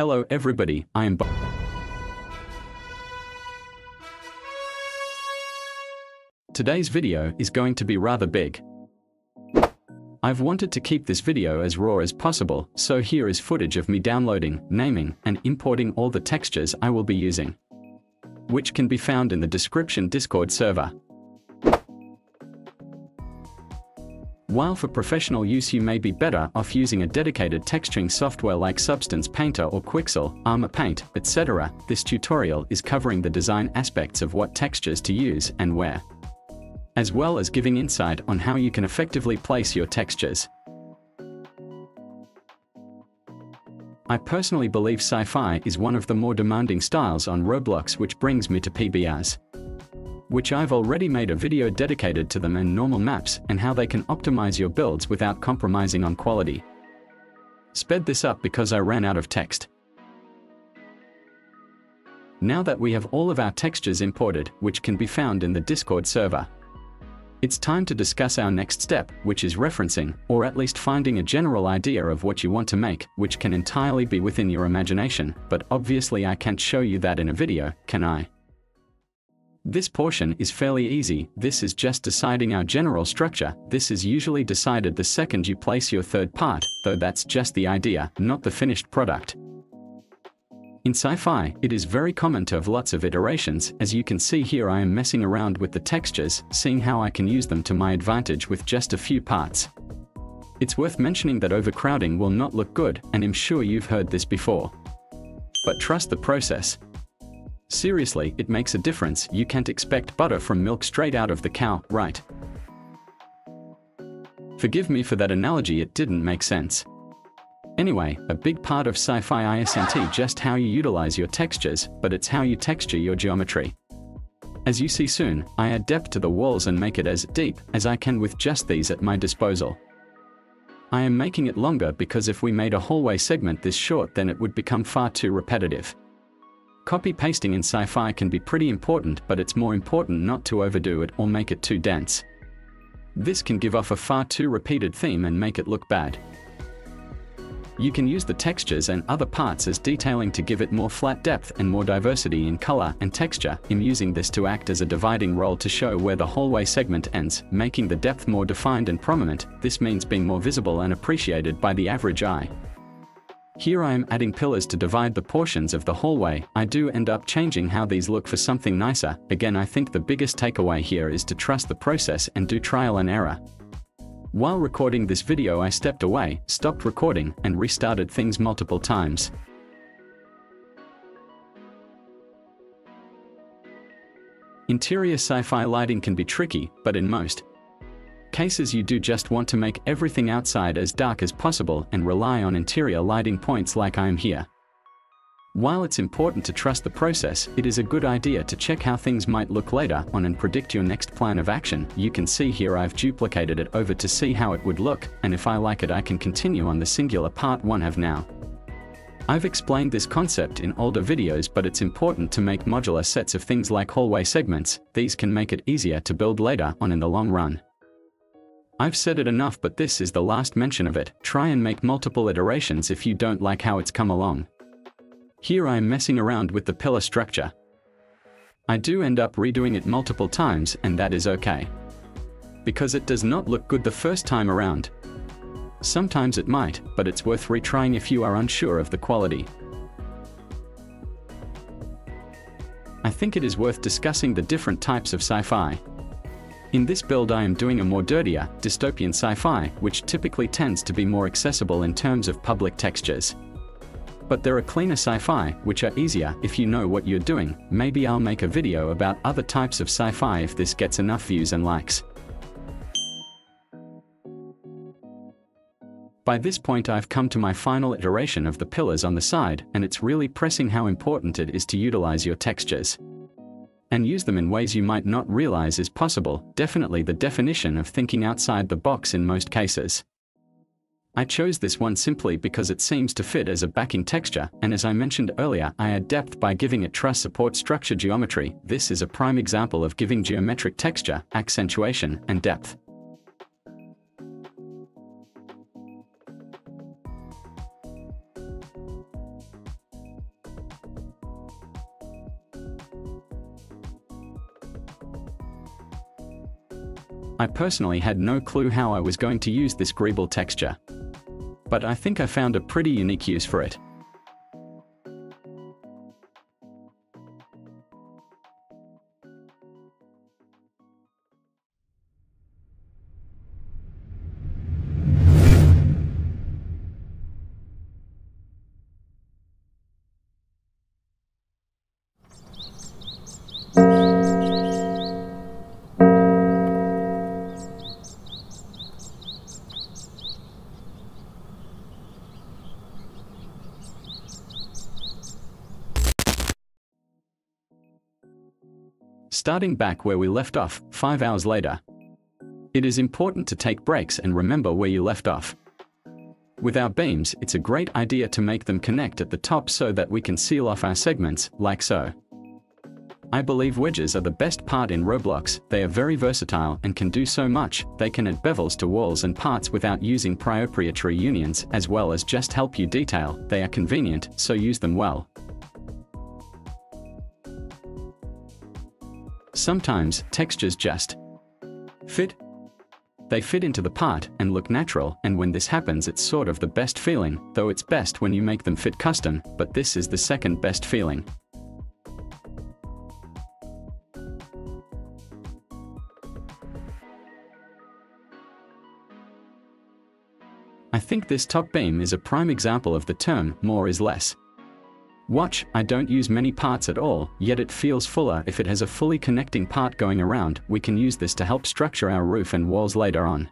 Hello everybody, I am Today's video is going to be rather big. I've wanted to keep this video as raw as possible, so here is footage of me downloading, naming, and importing all the textures I will be using, which can be found in the description Discord server. While for professional use you may be better off using a dedicated texturing software like Substance Painter or Quixel, Armor Paint, etc., this tutorial is covering the design aspects of what textures to use and where, as well as giving insight on how you can effectively place your textures. I personally believe sci-fi is one of the more demanding styles on Roblox, which brings me to PBRs, which I've already made a video dedicated to them and normal maps and how they can optimize your builds without compromising on quality. Sped this up because I ran out of text. Now that we have all of our textures imported, which can be found in the Discord server, it's time to discuss our next step, which is referencing, or at least finding a general idea of what you want to make, which can entirely be within your imagination, but obviously I can't show you that in a video, can I? This portion is fairly easy. This is just deciding our general structure. This is usually decided the second you place your third part, though that's just the idea, not the finished product. In sci-fi, it is very common to have lots of iterations. As you can see here, I am messing around with the textures, seeing how I can use them to my advantage with just a few parts. It's worth mentioning that overcrowding will not look good, and I'm sure you've heard this before, but trust the process. Seriously, it makes a difference. You can't expect butter from milk straight out of the cow, right? Forgive me for that analogy, it didn't make sense. Anyway, a big part of sci-fi isn't just how you utilize your textures, but it's how you texture your geometry. As you see soon, I add depth to the walls and make it as deep as I can with just these at my disposal. I am making it longer because if we made a hallway segment this short, then it would become far too repetitive. Copy-pasting in sci-fi can be pretty important, but it's more important not to overdo it or make it too dense. This can give off a far too repeated theme and make it look bad. You can use the textures and other parts as detailing to give it more flat depth and more diversity in color and texture. I'm using this to act as a dividing roll to show where the hallway segment ends, making the depth more defined and prominent. This means being more visible and appreciated by the average eye. Here I am adding pillars to divide the portions of the hallway. I do end up changing how these look for something nicer. Again, I think the biggest takeaway here is to trust the process and do trial and error. While recording this video, I stepped away, stopped recording, and restarted things multiple times. Interior sci-fi lighting can be tricky, but in most cases you do just want to make everything outside as dark as possible and rely on interior lighting points like I am here. While it's important to trust the process, it is a good idea to check how things might look later on and predict your next plan of action. You can see here I've duplicated it over to see how it would look, and if I like it I can continue on the singular part one have now. I've explained this concept in older videos, but it's important to make modular sets of things like hallway segments. These can make it easier to build later on in the long run. I've said it enough, but this is the last mention of it. Try and make multiple iterations if you don't like how it's come along. Here I am messing around with the pillar structure. I do end up redoing it multiple times, and that is okay, because it does not look good the first time around. Sometimes it might, but it's worth retrying if you are unsure of the quality. I think it is worth discussing the different types of sci-fi. In this build I am doing a more dirtier, dystopian sci-fi, which typically tends to be more accessible in terms of public textures. But there are cleaner sci-fi, which are easier if you know what you're doing. Maybe I'll make a video about other types of sci-fi if this gets enough views and likes. By this point I've come to my final iteration of the pillars on the side, and it's really pressing how important it is to utilize your textures and use them in ways you might not realize is possible. Definitely the definition of thinking outside the box in most cases. I chose this one simply because it seems to fit as a backing texture, and as I mentioned earlier, I add depth by giving it truss support structure geometry. This is a prime example of giving geometric texture, accentuation, and depth. I personally had no clue how I was going to use this greeble texture, but I think I found a pretty unique use for it. Starting back where we left off, 5 hours later. It is important to take breaks and remember where you left off. With our beams, it's a great idea to make them connect at the top so that we can seal off our segments, like so. I believe wedges are the best part in Roblox. They are very versatile and can do so much. They can add bevels to walls and parts without using proprietary unions, as well as just help you detail. They are convenient, so use them well. Sometimes, textures just fit. They fit into the part and look natural, and when this happens it's sort of the best feeling, though it's best when you make them fit custom, but this is the second best feeling. I think this top beam is a prime example of the term, more is less. Watch, I don't use many parts at all, yet it feels fuller if it has a fully connecting part going around. We can use this to help structure our roof and walls later on.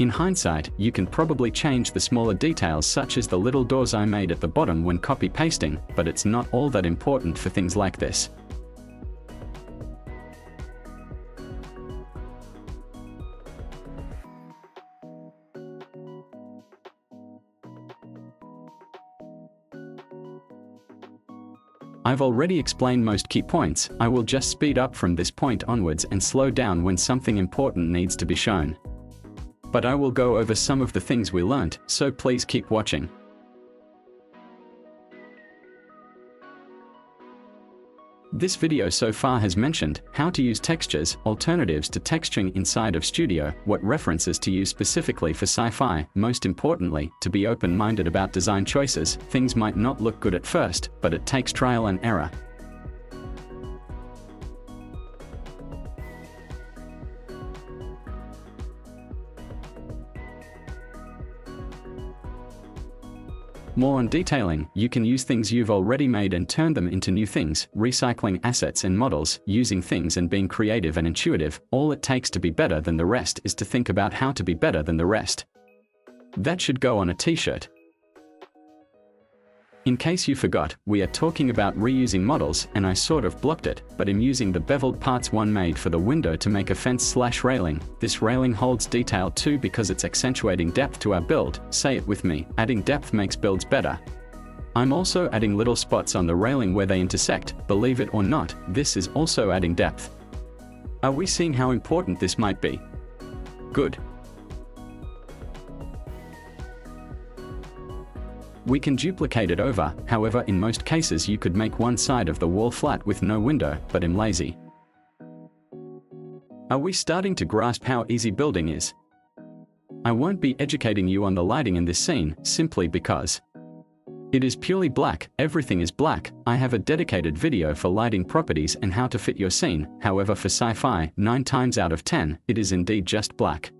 In hindsight, you can probably change the smaller details such as the little doors I made at the bottom when copy-pasting, but it's not all that important for things like this. I've already explained most key points. I will just speed up from this point onwards and slow down when something important needs to be shown. But I will go over some of the things we learnt, so please keep watching. This video so far has mentioned how to use textures, alternatives to texturing inside of Studio, what references to use specifically for sci-fi, most importantly, to be open-minded about design choices. Things might not look good at first, but it takes trial and error. More on detailing, you can use things you've already made and turn them into new things, recycling assets and models, using things and being creative and intuitive. All it takes to be better than the rest is to think about how to be better than the rest. That should go on a t-shirt. In case you forgot, we are talking about reusing models, and I sort of blocked it, but I'm using the beveled parts one made for the window to make a fence/railing. This railing holds detail too because it's accentuating depth to our build. Say it with me, adding depth makes builds better. I'm also adding little spots on the railing where they intersect. Believe it or not, this is also adding depth. Are we seeing how important this might be? Good. We can duplicate it over, however in most cases you could make one side of the wall flat with no window, but I'm lazy. Are we starting to grasp how easy building is? I won't be educating you on the lighting in this scene, simply because it is purely black, everything is black. I have a dedicated video for lighting properties and how to fit your scene, however for sci-fi, 9 times out of 10, it is indeed just black.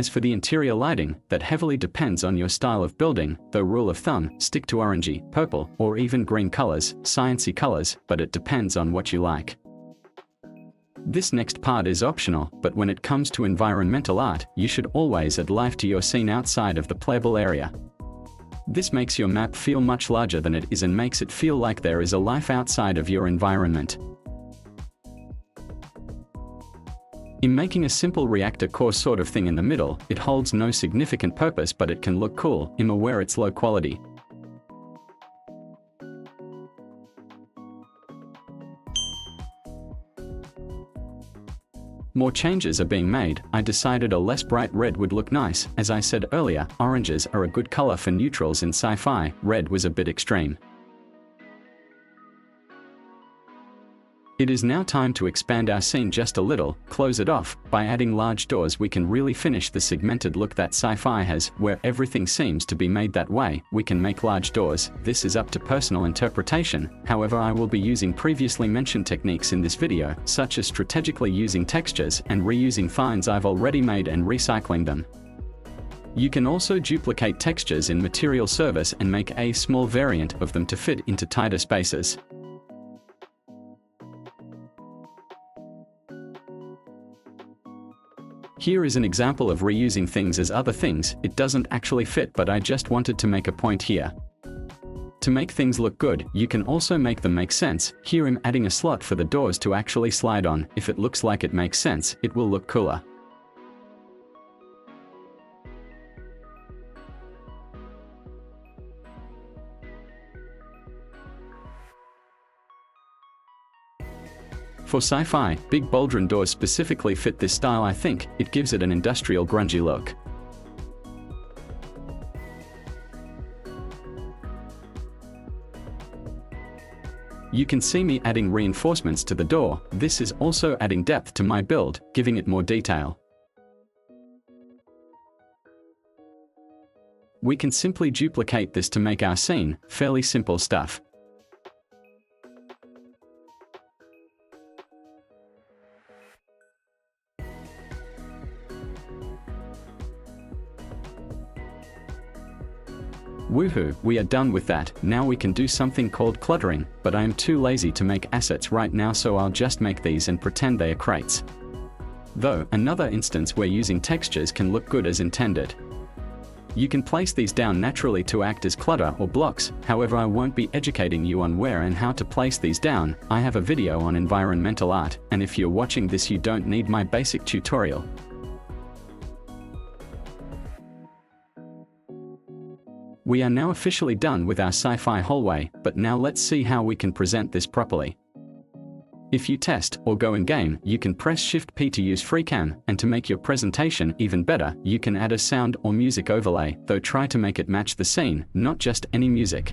As for the interior lighting, that heavily depends on your style of building, though rule of thumb, stick to orangey, purple, or even green colors, sciency colors, but it depends on what you like. This next part is optional, but when it comes to environmental art, you should always add life to your scene outside of the playable area. This makes your map feel much larger than it is and makes it feel like there is a life outside of your environment. In making a simple reactor core sort of thing in the middle, it holds no significant purpose but it can look cool. I'm aware it's low quality. More changes are being made. I decided a less bright red would look nice. As I said earlier, oranges are a good color for neutrals in sci-fi. Red was a bit extreme. It is now time to expand our scene just a little, close it off. By adding large doors we can really finish the segmented look that sci-fi has, where everything seems to be made that way. We can make large doors, this is up to personal interpretation, however I will be using previously mentioned techniques in this video, such as strategically using textures and reusing finds I've already made and recycling them. You can also duplicate textures in Material Service and make a small variant of them to fit into tighter spaces. Here is an example of reusing things as other things. It doesn't actually fit, but I just wanted to make a point here. To make things look good, you can also make them make sense. Here I'm adding a slot for the doors to actually slide on. If it looks like it makes sense, it will look cooler. For sci-fi, big Baldron doors specifically fit this style. I think it gives it an industrial grungy look. You can see me adding reinforcements to the door. This is also adding depth to my build, giving it more detail. We can simply duplicate this to make our scene, fairly simple stuff. Woohoo, we are done with that. Now we can do something called cluttering, but I am too lazy to make assets right now, so I'll just make these and pretend they are crates. Though, another instance where using textures can look good as intended. You can place these down naturally to act as clutter or blocks, however I won't be educating you on where and how to place these down. I have a video on environmental art, and if you're watching this you don't need my basic tutorial. We are now officially done with our sci-fi hallway, but now let's see how we can present this properly. If you test or go in game, you can press Shift P to use FreeCam, and to make your presentation even better, you can add a sound or music overlay, though try to make it match the scene, not just any music.